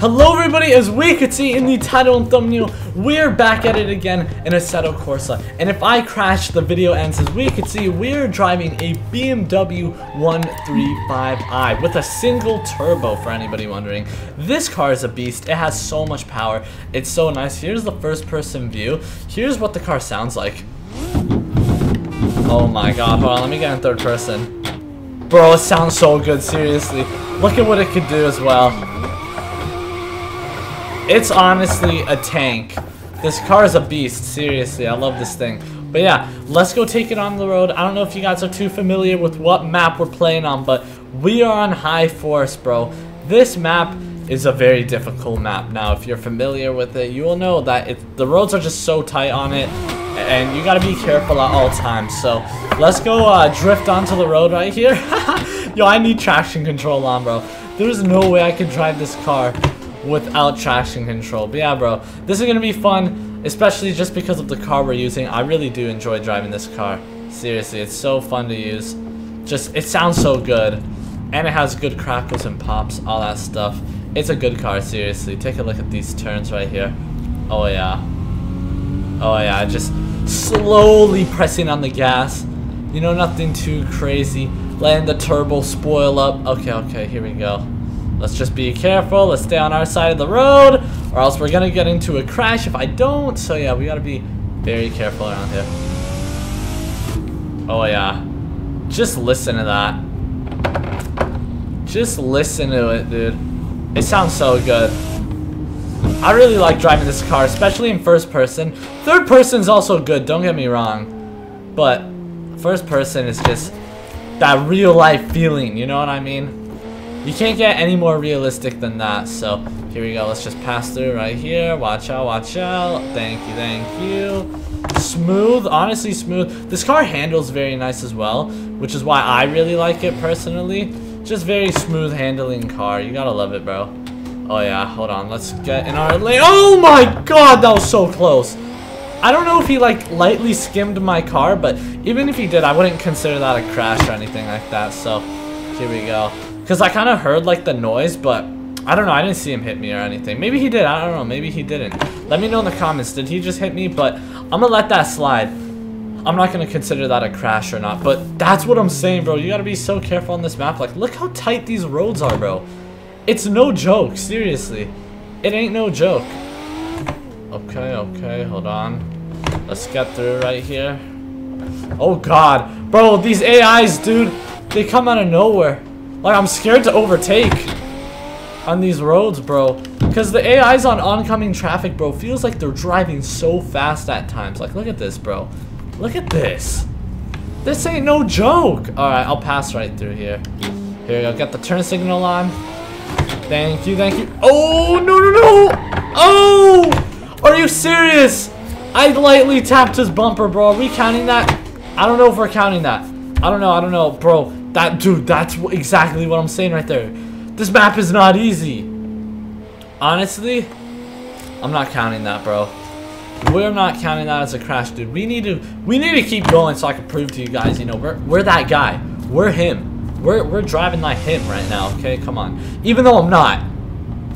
Hello everybody, as we could see in the title and thumbnail, we're back at it again in Assetto Corsa. And if I crash, the video ends. As we could see, we're driving a BMW 135i with a single turbo, for anybody wondering. This car is a beast. It has so much power. It's so nice. Here's the first person view. Here's what the car sounds like. Oh my god, hold on, let me get in third person. Bro, it sounds so good, seriously. Look at what it could do as well. It's honestly a tank. This car is a beast, seriously. I love this thing. But yeah, let's go take it on the road. I don't know if you guys are too familiar with what map we're playing on, but we are on High Forest, bro. This map is a very difficult map. Now, if you're familiar with it, you will know that the roads are just so tight on it, and you gotta be careful at all times. So let's go drift onto the road right here. Yo, I need traction control on, bro. There's no way I can drive this car without traction control. But yeah, bro, this is gonna be fun, especially just because of the car we're using. I really do enjoy driving this car, seriously. It's so fun to use. Just, it sounds so good, and it has good crackles and pops, all that stuff. It's a good car, seriously. Take a look at these turns right here. Oh yeah, oh yeah, just slowly pressing on the gas, you know, nothing too crazy. Letting the turbo spoil up. Okay, here we go. Let's just be careful. Let's stay on our side of the road, or else we're gonna get into a crash if I don't. So yeah, we gotta be very careful around here. Oh yeah, just listen to that. Just listen to it, dude. It sounds so good. I really like driving this car, especially in first person. Third person's also good, don't get me wrong, but first person is just that real life feeling, you know what I mean? You can't get any more realistic than that. So here we go, let's just pass through right here. Watch out, watch out. Thank you, thank you. Smooth, honestly smooth. This car handles very nice as well, which is why I really like it personally. Just very smooth handling car. You gotta love it, bro. Oh yeah, hold on, let's get in our lane. Oh my god, that was so close. I don't know if he like lightly skimmed my car, but even if he did, I wouldn't consider that a crash or anything like that. So here we go. Because I kind of heard like the noise, but I don't know, I didn't see him hit me or anything. Maybe he did, I don't know, maybe he didn't. Let me know in the comments, did he just hit me? But I'm gonna let that slide. I'm not gonna consider that a crash or not, but that's what I'm saying, bro. You gotta be so careful on this map. Like, look how tight these roads are, bro. It's no joke, seriously. It ain't no joke. Okay, hold on. Let's get through right here. Oh god, bro, these AIs, dude, they come out of nowhere. Like, I'm scared to overtake on these roads, bro. Because the AIs on oncoming traffic, bro, feels like they're driving so fast at times. Like, look at this, bro. Look at this. This ain't no joke. All right, I'll pass right through here. Here we go. Got the turn signal on. Thank you, thank you. Oh, no, no, no. Oh, are you serious? I lightly tapped his bumper, bro. Are we counting that? I don't know if we're counting that. I don't know, bro. That, dude, that's exactly what I'm saying right there. This map is not easy. Honestly, I'm not counting that, bro. We're not counting that as a crash, dude. We need to keep going so I can prove to you guys, you know, we're that guy. We're him. We're driving like him right now, okay? Come on. Even though I'm not.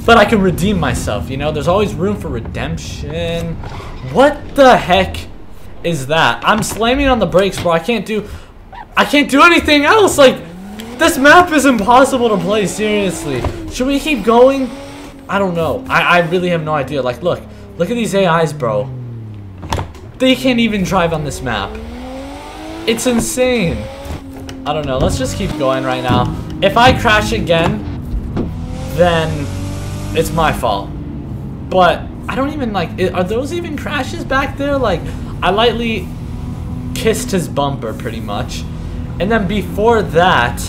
But I can redeem myself, you know? There's always room for redemption. What the heck is that? I'm slamming on the brakes, bro. I can't do anything else. Like, this map is impossible to play, seriously. Should we keep going? I don't know. I really have no idea. Like, look at these AIs, bro. They can't even drive on this map. It's insane. I don't know. Let's just keep going right now. If I crash again, then it's my fault. But I don't even, like, are those even crashes back there? Like, I lightly kissed his bumper pretty much. And then before that,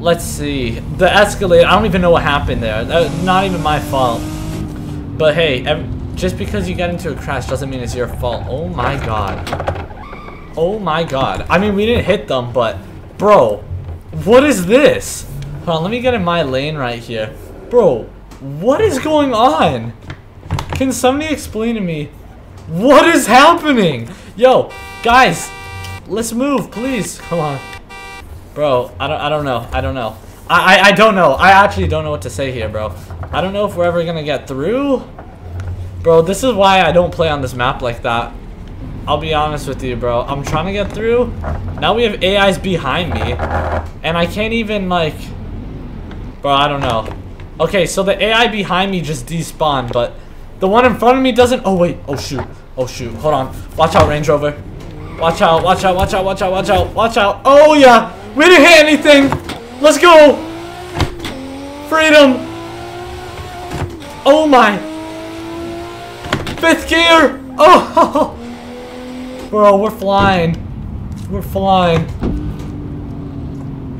let's see, the Escalade, I don't even know what happened there. That was not even my fault. But hey, just because you got into a crash doesn't mean it's your fault. Oh my god. Oh my god. I mean, we didn't hit them, but bro, what is this? Hold on, let me get in my lane right here. Bro, what is going on? Can somebody explain to me what is happening? Yo, guys. Let's move, please. Come on. Bro, I don't know. I don't know. I actually don't know what to say here, bro. I don't know if we're ever gonna get through. Bro, this is why I don't play on this map like that. I'll be honest with you, bro. I'm trying to get through. Now we have AIs behind me. And I can't even, like... Bro, I don't know. Okay, so the AI behind me just despawned, but... the one in front of me doesn't... Oh, wait. Oh, shoot. Oh, shoot. Hold on. Watch out, Range Rover. Watch out. Watch out. Watch out. Watch out. Watch out. Watch out. Oh, yeah. We didn't hit anything. Let's go. Freedom. Oh, my... fifth gear! Oh! Bro, we're flying. We're flying.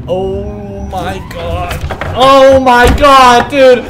Oh my god. Oh my god, dude!